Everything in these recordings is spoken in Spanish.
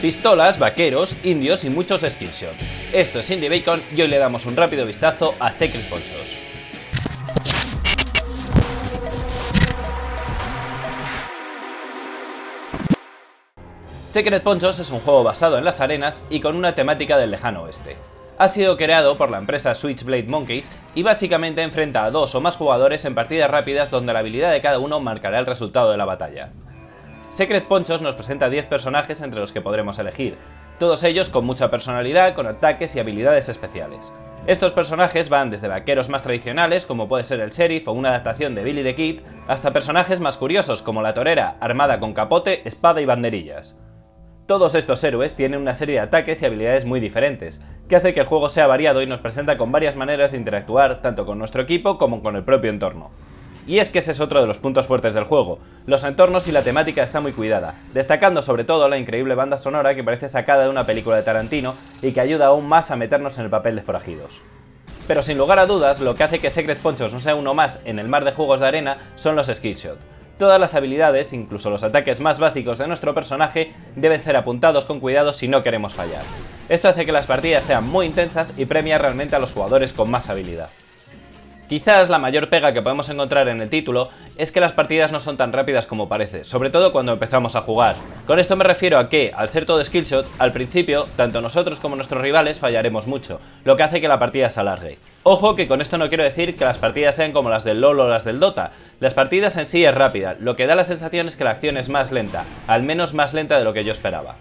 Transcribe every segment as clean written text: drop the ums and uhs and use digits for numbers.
pistolas, vaqueros, indios y muchos skillshot. Esto es Indie Bacon y hoy le damos un rápido vistazo a Secret Ponchos. Secret Ponchos es un juego basado en las arenas y con una temática del lejano oeste. Ha sido creado por la empresa Switchblade Monkeys y básicamente enfrenta a dos o más jugadores en partidas rápidas donde la habilidad de cada uno marcará el resultado de la batalla. Secret Ponchos nos presenta 10 personajes entre los que podremos elegir, todos ellos con mucha personalidad, con ataques y habilidades especiales. Estos personajes van desde vaqueros más tradicionales, como puede ser el sheriff o una adaptación de Billy the Kid, hasta personajes más curiosos como la torera, armada con capote, espada y banderillas. Todos estos héroes tienen una serie de ataques y habilidades muy diferentes, que hace que el juego sea variado y nos presenta con varias maneras de interactuar tanto con nuestro equipo como con el propio entorno. Y es que ese es otro de los puntos fuertes del juego, los entornos y la temática está muy cuidada, destacando sobre todo la increíble banda sonora que parece sacada de una película de Tarantino y que ayuda aún más a meternos en el papel de forajidos. Pero sin lugar a dudas, lo que hace que Secret Ponchos no sea uno más en el mar de juegos de arena son los skillshot. Todas las habilidades, incluso los ataques más básicos de nuestro personaje, deben ser apuntados con cuidado si no queremos fallar. Esto hace que las partidas sean muy intensas y premia realmente a los jugadores con más habilidad. Quizás la mayor pega que podemos encontrar en el título es que las partidas no son tan rápidas como parece, sobre todo cuando empezamos a jugar. Con esto me refiero a que, al ser todo skillshot, al principio, tanto nosotros como nuestros rivales fallaremos mucho, lo que hace que la partida se alargue. Ojo que con esto no quiero decir que las partidas sean como las del LOL o las del Dota, las partidas en sí es rápida, lo que da la sensación es que la acción es más lenta, al menos más lenta de lo que yo esperaba.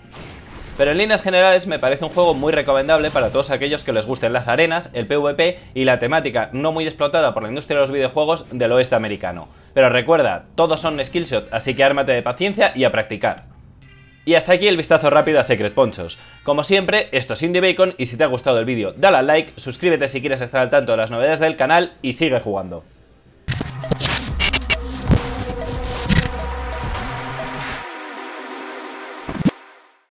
Pero en líneas generales me parece un juego muy recomendable para todos aquellos que les gusten las arenas, el PvP y la temática no muy explotada por la industria de los videojuegos del oeste americano. Pero recuerda, todos son skillshot, así que ármate de paciencia y a practicar. Y hasta aquí el vistazo rápido a Secret Ponchos. Como siempre, esto es Indie Bacon y si te ha gustado el vídeo dale al like, suscríbete si quieres estar al tanto de las novedades del canal y sigue jugando.